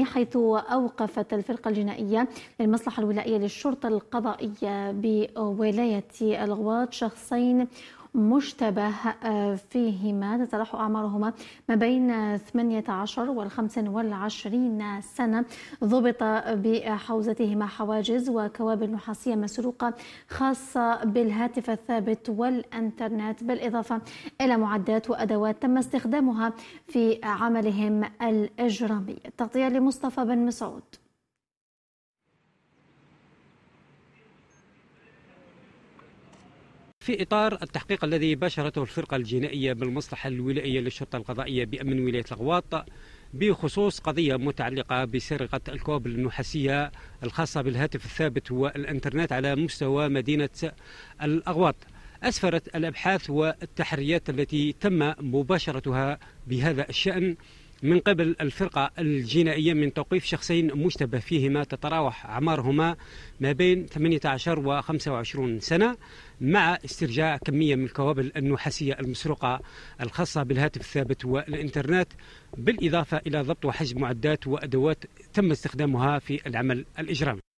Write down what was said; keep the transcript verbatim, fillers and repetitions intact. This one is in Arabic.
حيث أوقفت الفرقة الجنائية للمصلحة الولائية للشرطة القضائية بولاية الأغواط شخصين مشتبه فيهما تتراوح أعمارهما ما بين ثمانية عشر والخمس والعشرين سنة، ضبط بحوزتهما حواجز وكوابل نحاسية مسروقة خاصة بالهاتف الثابت والإنترنت، بالإضافة إلى معدات وأدوات تم استخدامها في عملهم الإجرامي. التغطية لمصطفى بن مسعود. في إطار التحقيق الذي باشرته الفرقة الجنائية بالمصلحة الولائية للشرطة القضائية بأمن ولاية الأغواط بخصوص قضية متعلقة بسرقة الكوابل النحاسية الخاصة بالهاتف الثابت والإنترنت على مستوى مدينة الأغواط، أسفرت الأبحاث والتحريات التي تم مباشرتها بهذا الشأن من قبل الفرقة الجنائية من توقيف شخصين مشتبه فيهما تتراوح أعمارهما ما بين ثمانية عشر و خمس وعشرين سنة، مع استرجاع كمية من الكوابل النحاسية المسروقة الخاصة بالهاتف الثابت والإنترنت، بالإضافة إلى ضبط وحجز معدات وأدوات تم استخدامها في العمل الإجرامي.